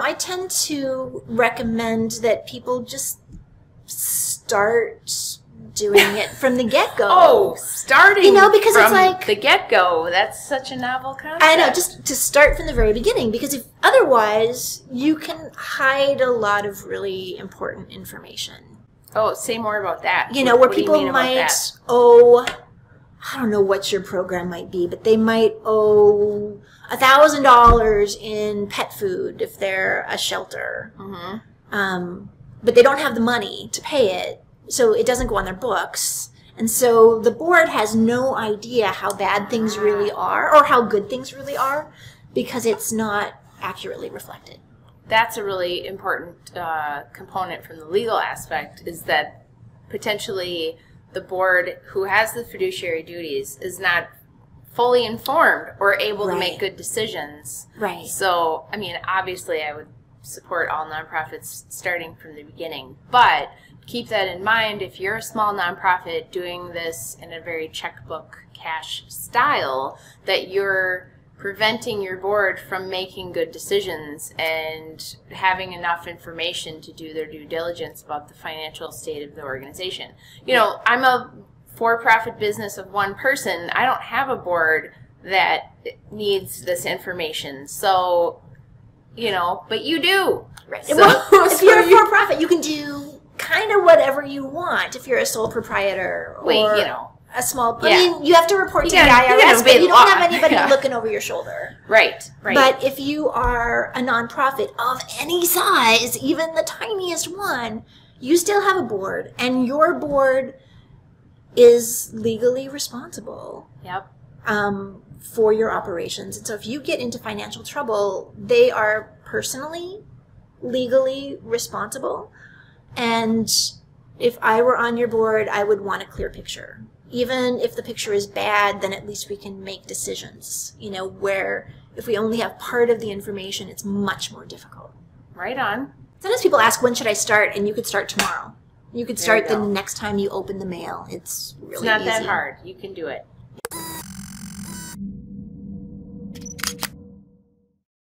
I tend to recommend that people just start doing it from the get-go. Oh, starting because from it's like the get-go. That's such a novel concept. I know, just to start from the very beginning, because if otherwise you can hide a lot of really important information. Oh, say more about that. You know, where people might owe, I don't know what your program might be, but they might owe $1,000 in pet food if they're a shelter. Mm-hmm. But they don't have the money to pay it. So it doesn't go on their books. And so the board has no idea how bad things really are or how good things really are because it's not accurately reflected. That's a really important component from the legal aspect, is that potentially the board, who has the fiduciary duties, is not fully informed or able to make good decisions. Right. So, I mean, obviously I would support all nonprofits starting from the beginning, but keep that in mind. If you're a small nonprofit doing this in a very checkbook cash style, that you're preventing your board from making good decisions and having enough information to do their due diligence about the financial state of the organization. You know, I'm a for-profit business of one person. I don't have a board that needs this information. So, you know, but you do. Right. So, if you're a for-profit, you can do kind of whatever you want if you're a sole proprietor or a small. Yeah. I mean, you have to report to the IRS, but you don't have anybody looking over your shoulder. Right, right. But if you are a nonprofit of any size, even the tiniest one, you still have a board, and your board is legally responsible. Yep. For your operations, and so if you get into financial trouble, they are personally, legally responsible. And if I were on your board, I would want a clear picture. Even if the picture is bad, then at least we can make decisions, you know, where if we only have part of the information, it's much more difficult. Right on. Sometimes people ask, when should I start? And you could start tomorrow. You could start the next time you open the mail. It's really easy. It's not that hard. You can do it.